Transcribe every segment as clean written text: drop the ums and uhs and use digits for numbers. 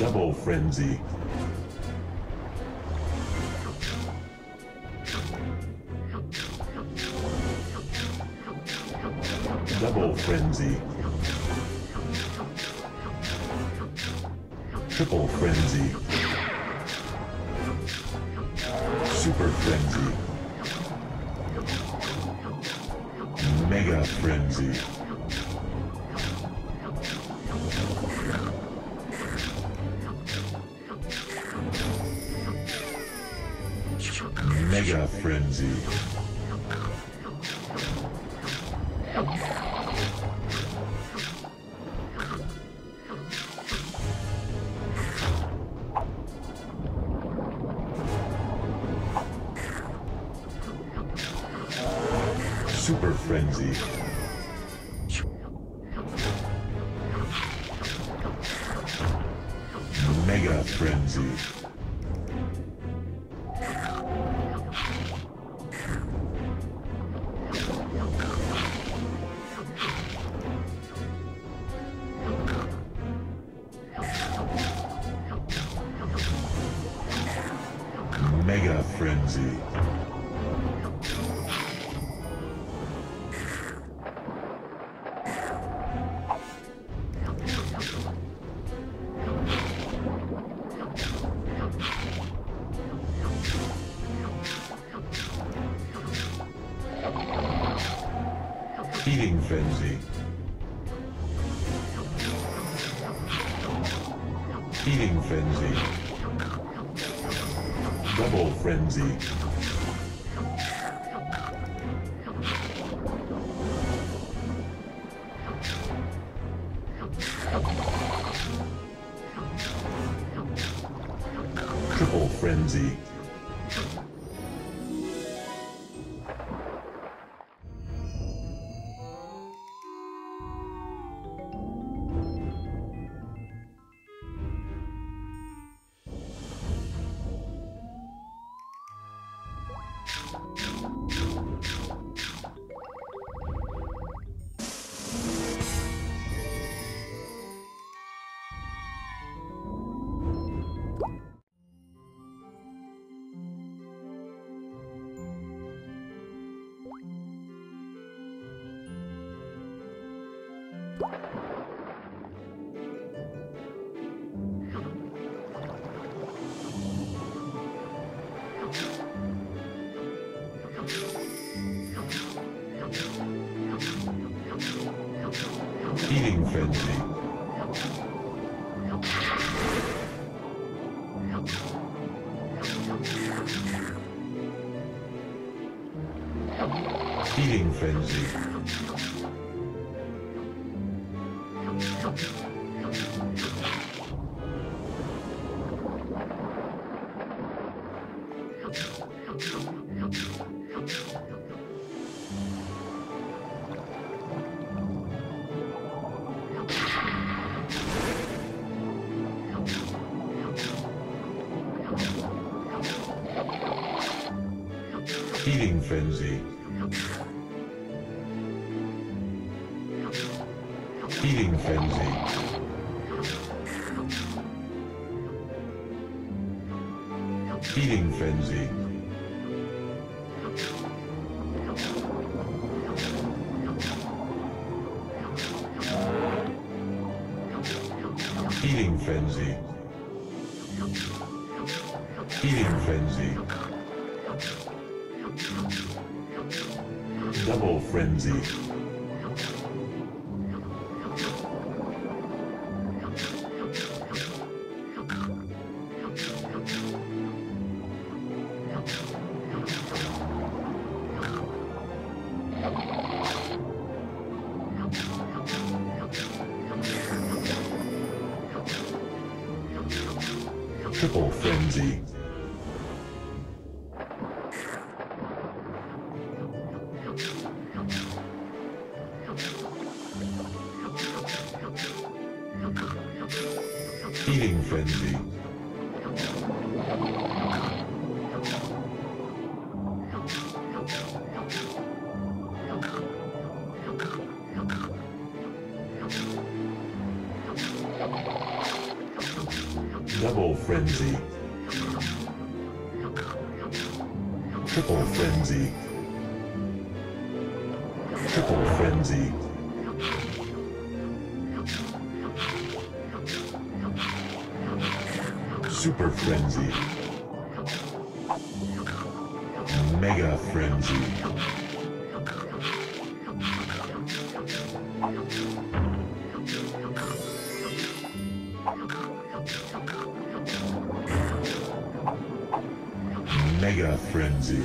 Double frenzy. Double frenzy. Triple frenzy. Super frenzy. Mega frenzy. Mega frenzy. Super frenzy. Mega frenzy. Mega frenzy. Eating frenzy. Eating frenzy. Double frenzy. Triple frenzy. Eating frenzy. Eating frenzy. Eating frenzy. Eating frenzy. Eating frenzy. Eating frenzy. Eating frenzy. Double frenzy. Triple frenzy. Eating frenzy. Double Frenzy. Triple Frenzy. Triple Frenzy. Super Frenzy. Mega Frenzy. Mega Frenzy.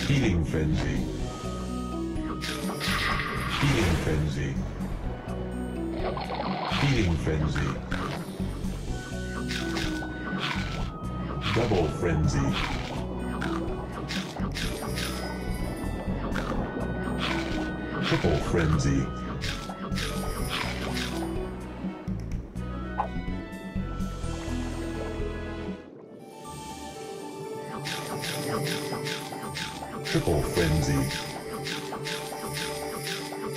Eating Frenzy. Eating Frenzy. Eating Frenzy. Eating Frenzy. Eating Frenzy. Eating Frenzy. Double Frenzy. Triple Frenzy. Triple Frenzy.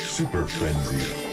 Super Frenzy.